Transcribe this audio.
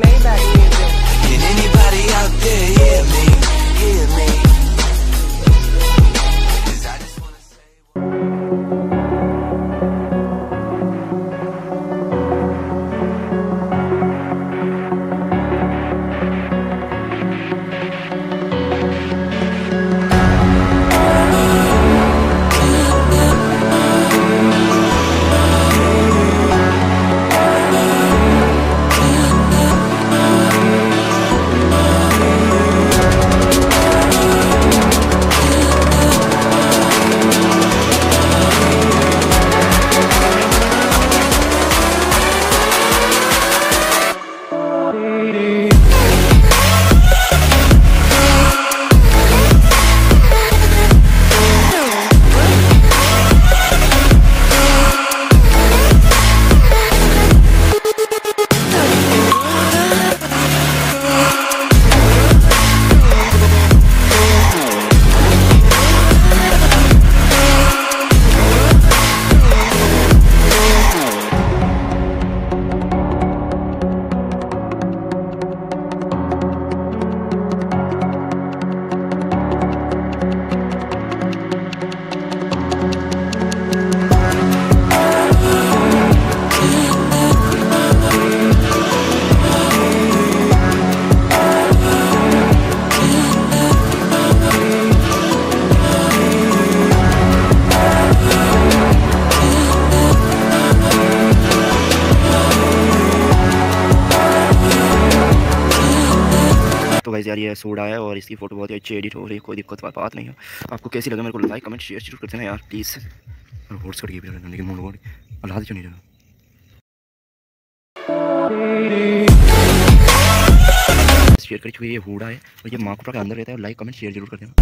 Maybach music. Can anybody out there hear me? Hear me? 'Cause I just wanna यार ये suit आया और इसकी फोटो बहुत ही अच्छी एडिट हो रही है, कोई दिक्कत वाली बात नहीं है। आपको कैसी लगा मेरे को लाइक कमेंट शेयर जरूर कर देना यार प्लीज़। और वोट छोड़ के भी लेकिन मोड़ वोट अल्लाह से चुनी जाना शेयर कर चुकी है। ये हुडा है और ये माकूपा के अंदर रहता है। लाइक कमेंट शेयर जरूर कर देना।